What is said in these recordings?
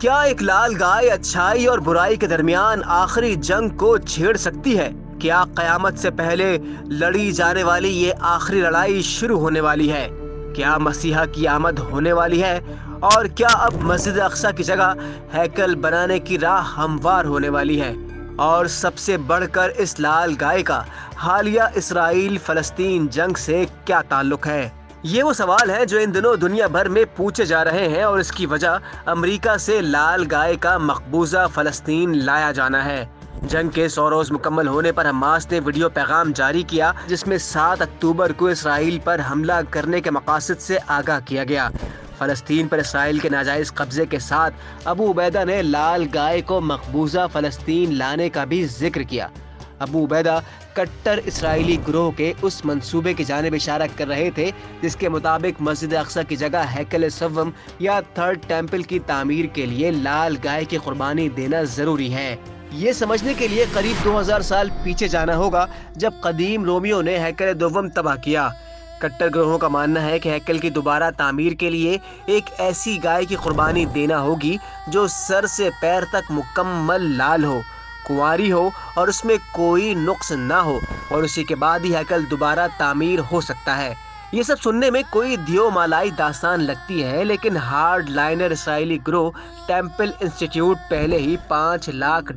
क्या एक लाल गाय अच्छाई और बुराई के दरमियान आखिरी जंग को छेड़ सकती है? क्या क़यामत से पहले लड़ी जाने वाली ये आखिरी लड़ाई शुरू होने वाली है? क्या मसीहा की आमद होने वाली है? और क्या अब मस्जिद अल-अक्सा की जगह हैकल बनाने की राह हमवार होने वाली है? और सबसे बढ़कर इस लाल गाय का हालिया इसराइल फ़लस्तीन जंग से क्या ताल्लुक है? ये वो सवाल हैं जो इन दिनों दुनिया भर में पूछे जा रहे हैं, और इसकी वजह अमेरिका से लाल गाय का मकबूजा फ़लस्तीन लाया जाना है। जंग के 100 रोज़ मुकम्मल होने पर हमास ने वीडियो पैगाम जारी किया जिसमें 7 अक्टूबर को इसराइल पर हमला करने के मकासद से आगाह किया गया। फ़लस्तीन पर इसराइल के नाजायज़ कब्ज़े के साथ अबू उबैदा ने लाल गाय को मकबूजा फ़लस्तीन लाने का भी जिक्र किया। अबू उबैदा कट्टर इसराइली ग्रोह के उस मंसूबे की जानिब इशारा कर रहे थे जिसके मुताबिक मस्जिद अल-अक्सा की जगह हैकल सव्वम या थर्ड टेंपल की तामीर के लिए लाल गाय की कुर्बानी देना ज़रूरी है। ये समझने के लिए करीब 2000 साल पीछे जाना होगा जब कदीम रोमियों ने हैकल दुवम तबाह किया। कट्टर ग्रोहों का मानना है कि हैकल की दोबारा तामीर के लिए एक ऐसी गाय की कुर्बानी देना होगी जो सर से पैर तक मुकम्मल लाल हो, कुंवारी हो और उसमें कोई नुक्स ना हो, और उसी के बाद ही हैकल दोबारा तामीर हो सकता है। ये सब सुनने में कोई दियोमालाई दास्तान लगती है, लेकिन हार्ड लाइनर इसराइली ग्रोह टेंपल इंस्टीट्यूट पहले ही $5 लाख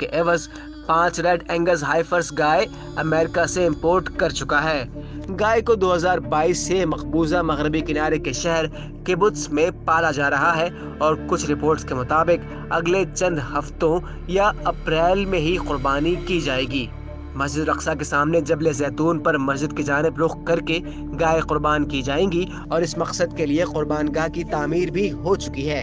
के एवज 5 रेड एंगज हाइफर्स गाय अमेरिका से इंपोर्ट कर चुका है। गाय को 2022 से मकबूजा मगरबी किनारे के शहर केबुत्स में पाला जा रहा है, और कुछ रिपोर्ट्स के मुताबिक अगले चंद हफ्तों या अप्रैल में ही कुर्बानी की जाएगी। मस्जिद अल-अक्सा के सामने जबले जैतून पर मस्जिद की जानिब रुख करके गाय कुर्बान की जाएंगी, और इस मकसद के लिए कुर्बानगाह की तामीर भी हो चुकी है।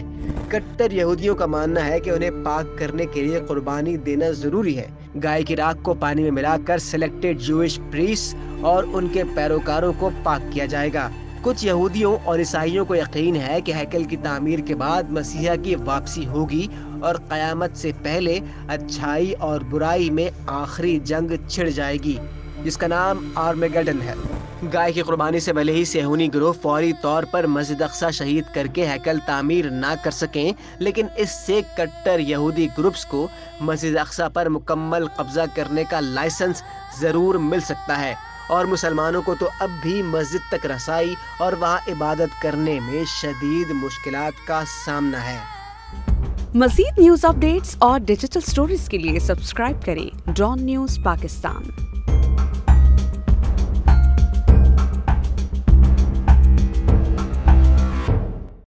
कट्टर यहूदियों का मानना है कि उन्हें पाक करने के लिए कुर्बानी देना ज़रूरी है। गाय की राख को पानी में मिलाकर सिलेक्टेड ज्यूइश प्रीस्ट और उनके पैरोकारों को पाक किया जाएगा। कुछ यहूदियों और ईसाइयों को यकीन है कि हैकल की तामीर के बाद मसीहा की वापसी होगी और क़यामत से पहले अच्छाई और बुराई में आखिरी जंग छिड़ जाएगी जिसका नाम आर्मगेडन है। गाय की कुर्बानी से भले ही सेहूनी ग्रोह फौरी तौर पर मस्जिद अल-अक्सा शहीद करके हैकल तामीर ना कर सकें, लेकिन इससे कट्टर यहूदी ग्रुप्स को मस्जिद अल-अक्सा पर मुकम्मल कब्जा करने का लाइसेंस ज़रूर मिल सकता है, और मुसलमानों को तो अब भी मस्जिद तक रसाई और वहाँ इबादत करने में शदीद मुश्किलात का सामना है। मज़ीद न्यूज़ अपडेट्स और डिजिटल स्टोरीज के लिए सब्सक्राइब करें डॉन न्यूज़ पाकिस्तान।